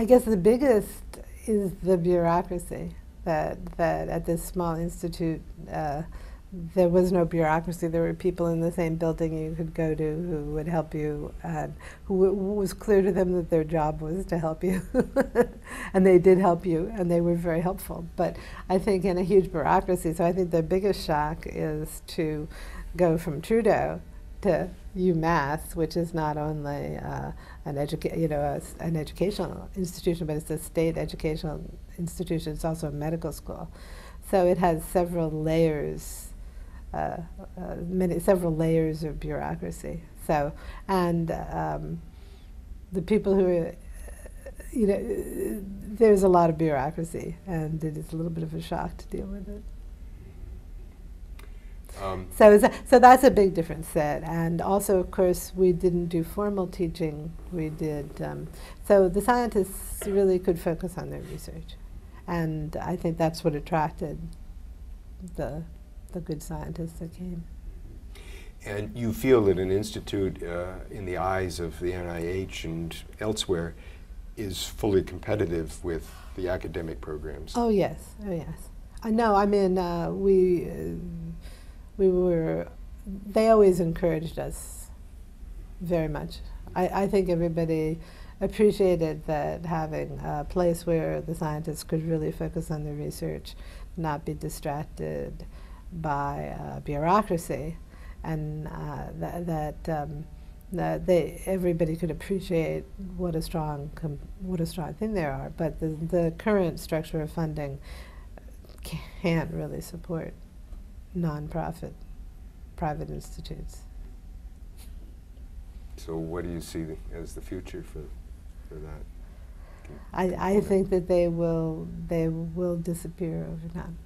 I guess the biggest is the bureaucracy, that at this small institute there was no bureaucracy. There were people in the same building you could go to who would help you, who it was clear to them that their job was to help you. And they did help you, and they were very helpful. But I think in a huge bureaucracy, so I think the biggest shock is to go from Trudeau to UMass, which is not only an educational institution, but it's a state educational institution. It's also a medical school, so it has several layers, several layers of bureaucracy. So, and the people who are, there's a lot of bureaucracy, and it is a little bit of a shock to deal with it. So that's a big difference. And also, of course, we didn't do formal teaching. We did, so the scientists really could focus on their research. And I think that's what attracted the good scientists that came. And you feel that an institute, in the eyes of the NIH and elsewhere, is fully competitive with the academic programs? Oh, yes. Oh, yes. No, I mean, we were, they always encouraged us very much. I think everybody appreciated that having a place where the scientists could really focus on their research, not be distracted by bureaucracy, and that everybody could appreciate what a strong thing they are. But the current structure of funding can't really support nonprofit, private institutes. So what do you see as the future for that? I think that they will disappear over time.